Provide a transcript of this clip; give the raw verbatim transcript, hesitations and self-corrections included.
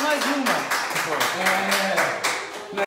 Mais uma. É.